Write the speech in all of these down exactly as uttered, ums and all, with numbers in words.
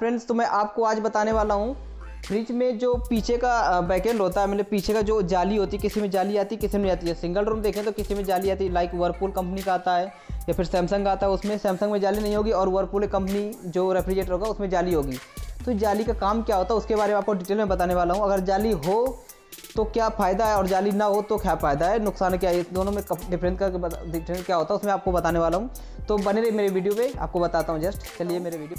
Friends तो मैं आपको आज बताने वाला हूँ फ्रिज में जो पीछे का बैकेंड होता है, मतलब पीछे का जो जाली होती है, किसी में जाली आती है किसी में आती है। सिंगल रूम देखें तो किसी में जाली आती है, लाइक व्हर्लपूल कंपनी का आता है या फिर सैमसंग का आता है, उसमें सैमसंग में जाली नहीं होगी और व्हर्लपूल कंपनी जो रेफ्रिजरेटर होगा उसमें जाली होगी। तो जाली का काम क्या होता है उसके बारे में आपको डिटेल में बताने वाला हूँ। अगर जाली हो तो क्या फ़ायदा है और जाली ना हो तो क्या फ़ायदा है, नुकसान क्या है, दोनों में डिफरेंस का डिफरेंस क्या होता है उसमें आपको बताने वाला हूँ। तो बने रहिए मेरे वीडियो पे, आपको बताता हूँ। जस्ट चलिए मेरे वीडियो।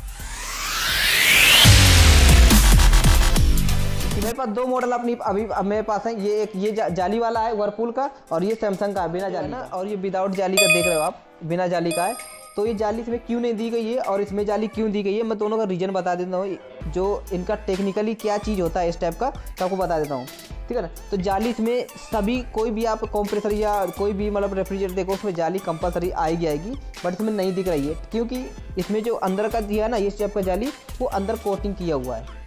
मेरे पास दो मॉडल अपनी अभी मेरे पास हैं, ये एक ये जा, जाली वाला है व्हर्लपूल का और ये सैमसंग का है बिना जाली का, और ये विदाउट जाली का देख रहे हो आप, बिना जाली का है। तो ये जाली इसमें क्यों नहीं दी गई है और इसमें जाली क्यों दी गई है, मैं दोनों का रीज़न बता देता हूँ, जो इनका टेक्निकली क्या चीज़ होता है इस टाइप का तो आपको बता देता हूँ, ठीक है ना। तो जाली इसमें सभी कोई भी आप कंप्रेसर या कोई भी मतलब रेफ्रिजरेटर देखो उसमें जाली कंपलसरी आएगी आएगी बट इसमें नहीं दिख रही है, क्योंकि इसमें जो अंदर का दिया है ना इस टाइप का जाली वो अंदर कोटिंग किया हुआ है।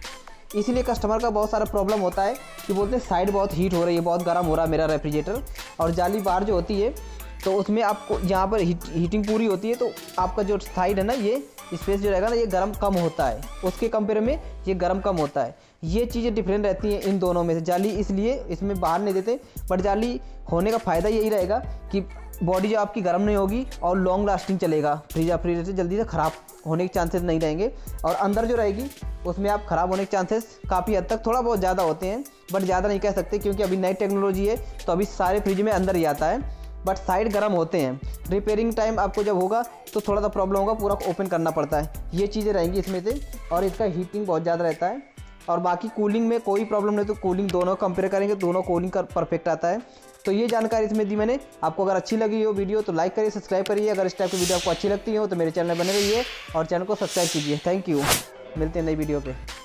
इसलिए कस्टमर का बहुत सारा प्रॉब्लम होता है कि बोलते हैं साइड बहुत हीट हो रही है, बहुत गर्म हो रहा है मेरा रेफ्रिजरेटर, और जाली बाहर जो होती है तो उसमें आपको यहाँ पर हीट, हीटिंग पूरी होती है तो आपका जो साइड है ना ये स्पेस जो रहेगा ना ये गर्म कम होता है, उसके कंपेयर में ये गर्म कम होता है। ये चीज़ें डिफरेंट रहती हैं इन दोनों में से। जाली इसलिए इसमें बाहर नहीं देते, बट जाली होने का फ़ायदा यही रहेगा कि बॉडी जो आपकी गर्म नहीं होगी और लॉन्ग लास्टिंग चलेगा, फ्रिज रेफ्रिजरेटर जल्दी से ख़राब होने के चांसेस नहीं रहेंगे, और अंदर जो रहेगी उसमें आप ख़राब होने के चांसेस काफ़ी हद तक थोड़ा बहुत ज़्यादा होते हैं, बट ज़्यादा नहीं कह सकते क्योंकि अभी नई टेक्नोलॉजी है तो अभी सारे फ्रिज में अंदर ही आता है, बट साइड गर्म होते हैं। रिपेयरिंग टाइम आपको जब होगा तो थोड़ा सा प्रॉब्लम होगा, पूरा ओपन करना पड़ता है, ये चीज़ें रहेंगी इसमें से। और इसका हीटिंग बहुत ज़्यादा रहता है और बाकी कूलिंग में कोई प्रॉब्लम नहीं, तो कूलिंग दोनों कंपेयर करेंगे, दोनों कूलिंग का परफेक्ट आता है। तो ये जानकारी इसमें दी मैंने आपको। अगर अच्छी लगी हो वीडियो तो लाइक करिए, सब्सक्राइब करिए। अगर इस टाइप की वीडियो आपको अच्छी लगती हो तो मेरे चैनल में बने रहिए और चैनल को सब्सक्राइब कीजिए। थैंक यू, मिलते हैं नई वीडियो पर।